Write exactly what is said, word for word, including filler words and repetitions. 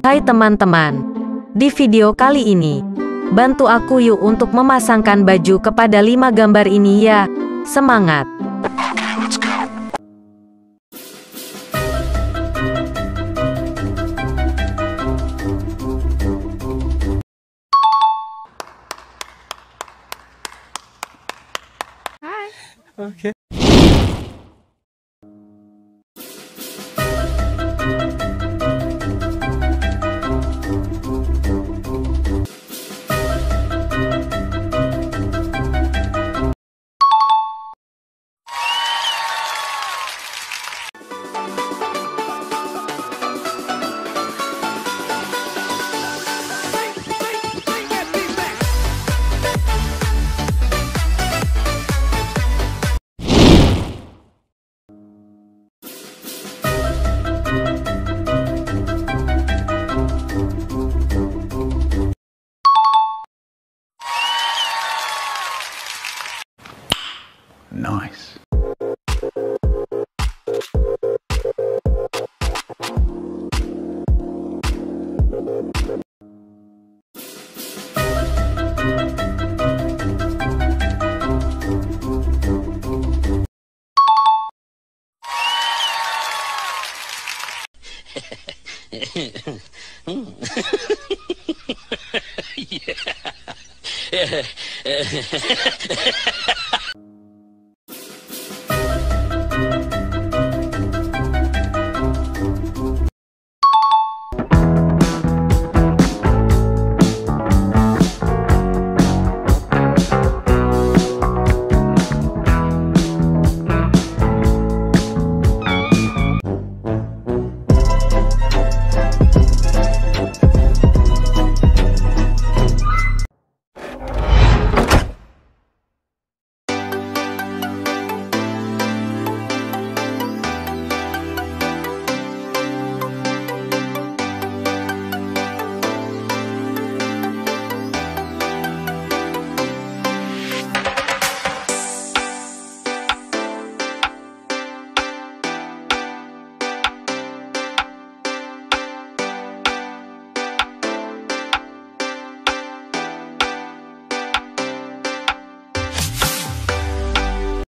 Hai teman-teman, di video kali ini, bantu aku yuk untuk memasangkan baju kepada lima gambar ini ya. Semangat! Hai. Oke. Okay. Nice. Yeah.